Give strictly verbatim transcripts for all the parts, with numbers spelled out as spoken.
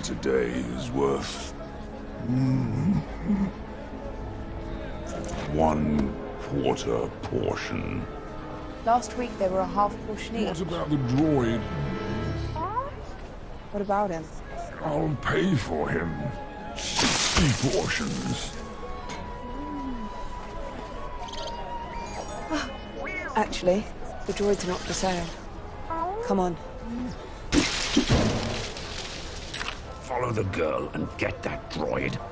Today is worth one quarter portion. Last week they were a half portion each. What about the droid? What about him? I'll pay for him. Sixty portions. Actually, the droids are not for sale. Come on. Follow the girl and get that droid. Ow!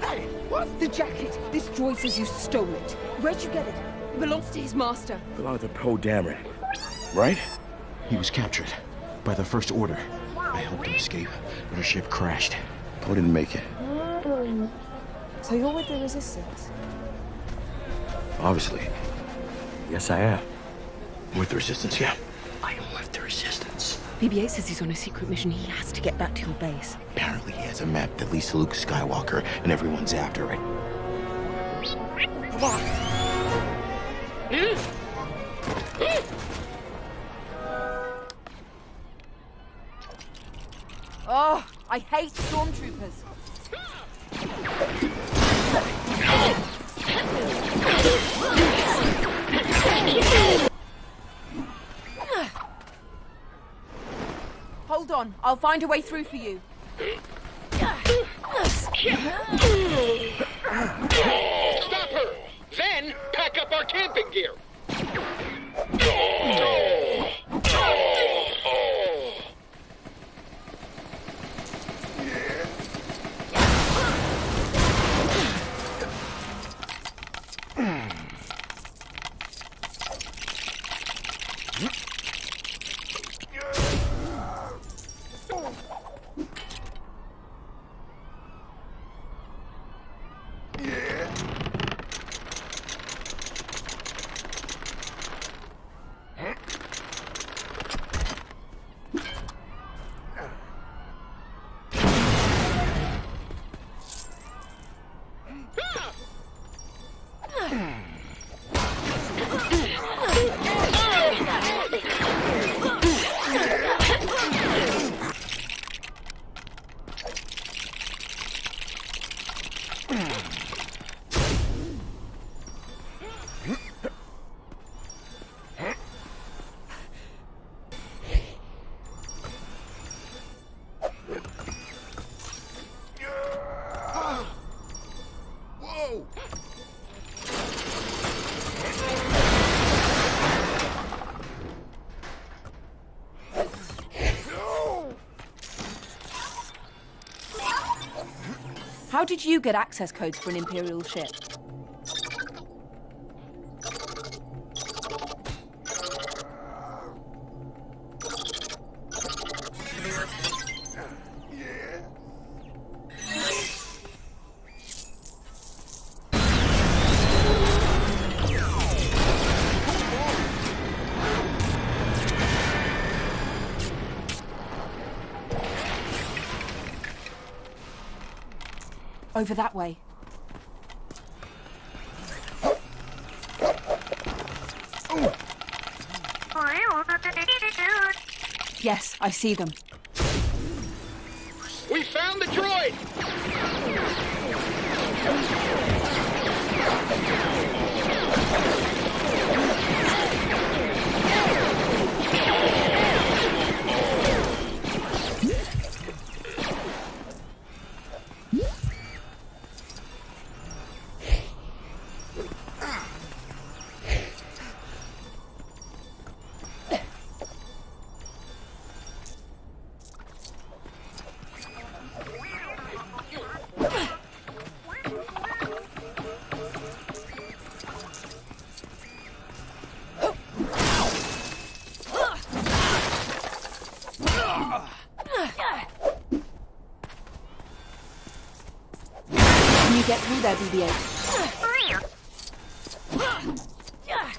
Hey, what? The jacket! This droid says you stole it. Where'd you get it? It belongs to his master. Belonged to Poe Dameron, right? He was captured by the First Order. I helped him escape, but her ship crashed. Poe didn't make it. Mm. So you're with the Resistance? Obviously. Yes, I am. With the Resistance, yeah. I am with the Resistance. B B eight says he's on a secret mission. He has to get back to your base. Apparently he has a map that leads to Luke Skywalker, and everyone's after it. Come on! Oh, I hate stormtroopers. Hold on, I'll find a way through for you. Stop her! Then pack up our camping gear. How did you get access codes for an Imperial ship? Over that way. Yes, I see them. We found the droid! get through that B B eight. Yeah.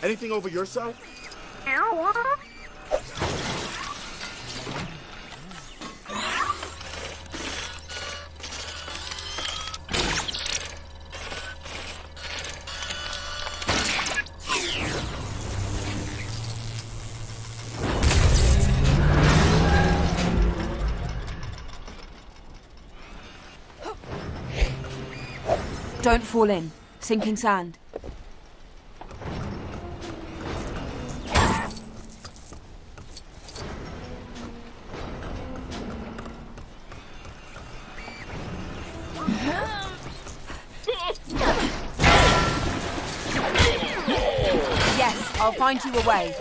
Anything over your side? Don't fall in. Sinking sand. I'll find you a way.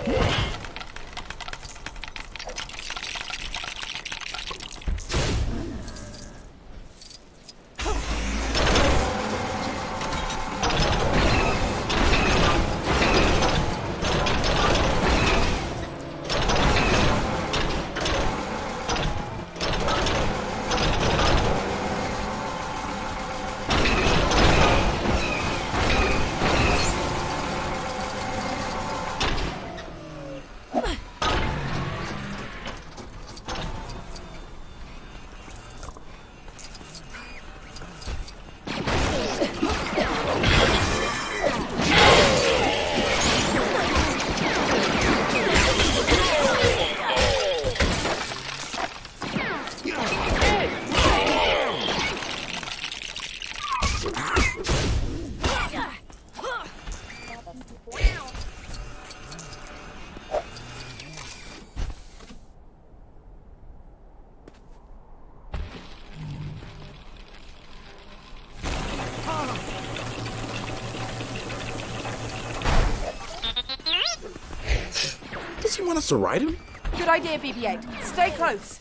wants to ride him? Good idea, B B eight. Stay close.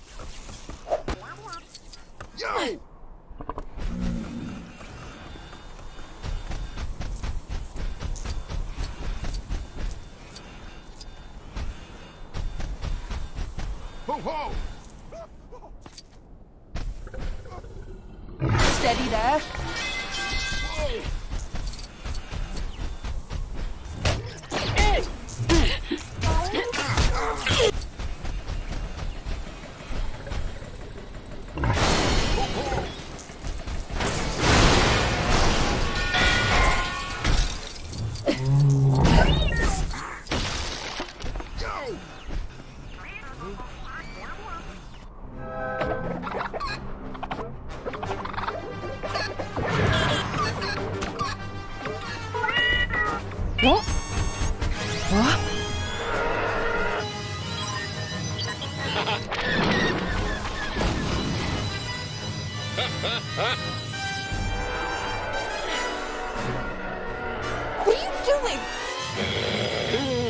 Yo! Ho ho! Steady there. What? What? What are you doing?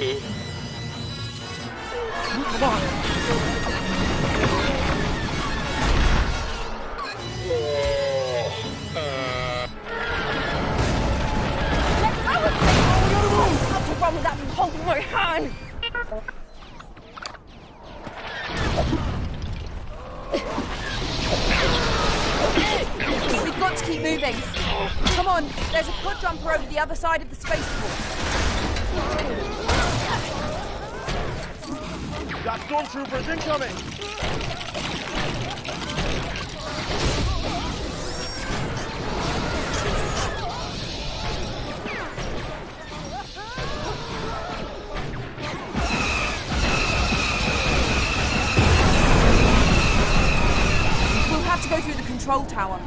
Come on. Without you holding my hand. We've got to keep moving. Come on, there's a quad jumper over the other side of the spaceport. Got stormtroopers incoming. Go through the control tower.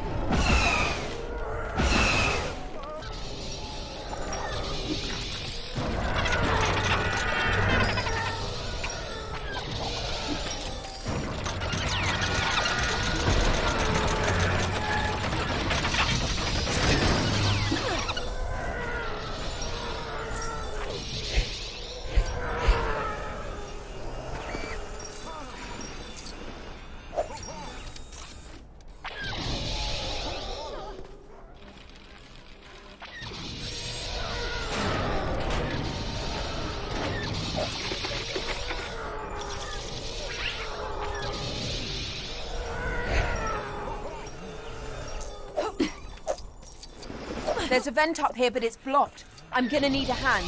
There's a vent up here, but it's blocked. I'm gonna need a hand.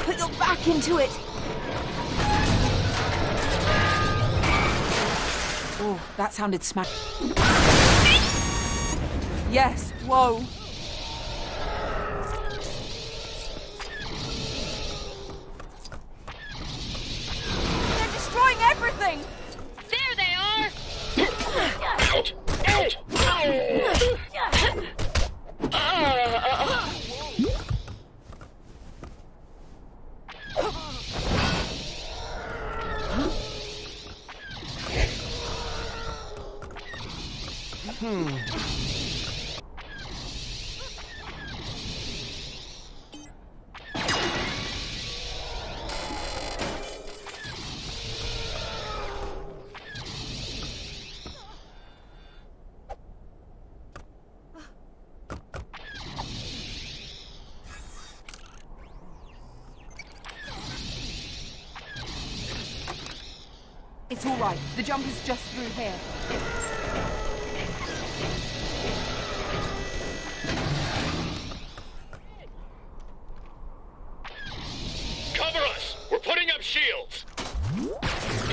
Put your back into it. Oh, that sounded smack. Yes, whoa. They're destroying everything! There they are! Out! Out! Hmm. It's all right. The jump is just through here. Cover us! We're putting up shields! There's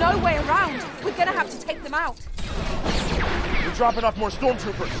no way around. We're gonna have to take them out. We're dropping off more stormtroopers.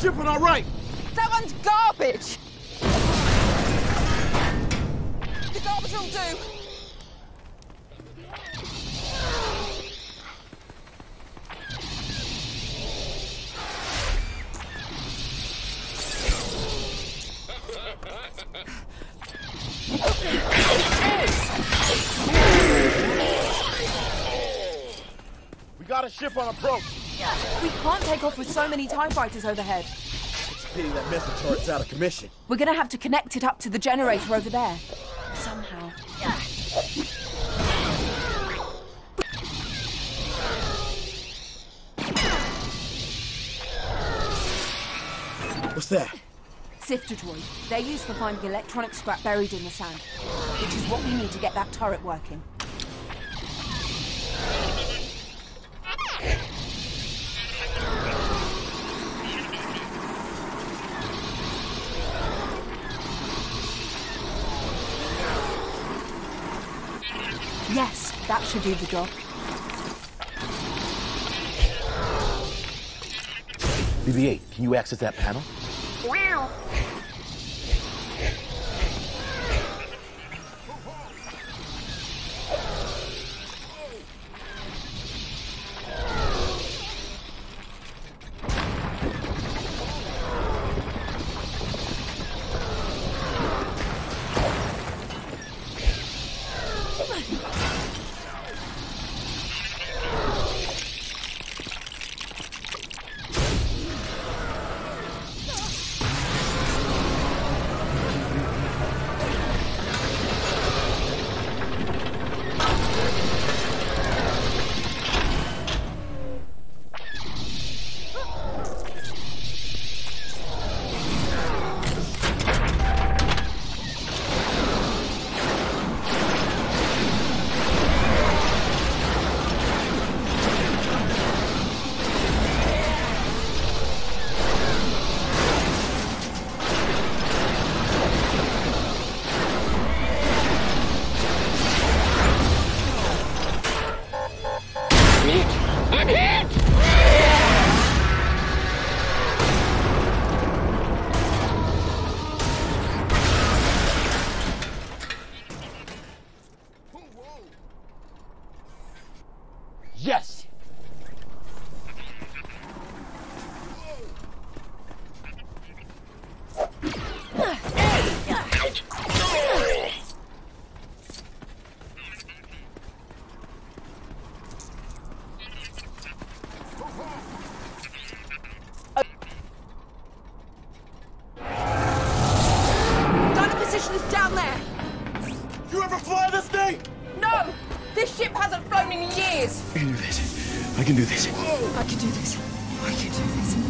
Ship on our right! That one's garbage! The garbage will do! We got a ship on approach! We can't take off with so many TIE fighters overhead. It's a pity that message chart's out of commission. We're gonna have to connect it up to the generator over there. Somehow. What's that? Sifter droid. They're used for finding electronic scrap buried in the sand, which is what we need to get that turret working. Yes, that should do the job. B B eight, can you access that panel? Wow. happened in years. I can do this. I can do this. Whoa. I can do this. I can do this.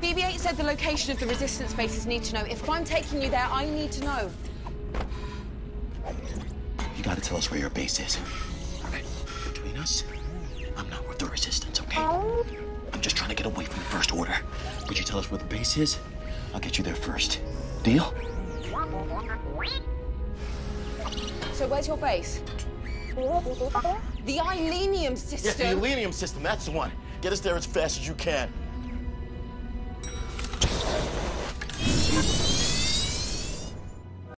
B B eight said the location of the Resistance bases need to know. If I'm taking you there, I need to know. You gotta tell us where your base is. All right, between us, I'm not with the Resistance, okay? Oh. I'm just trying to get away from the First Order. Would you tell us where the base is? I'll get you there first. Deal? So where's your base? The Ilenium system. Yeah, the Ilenium system, that's the one. Get us there as fast as you can.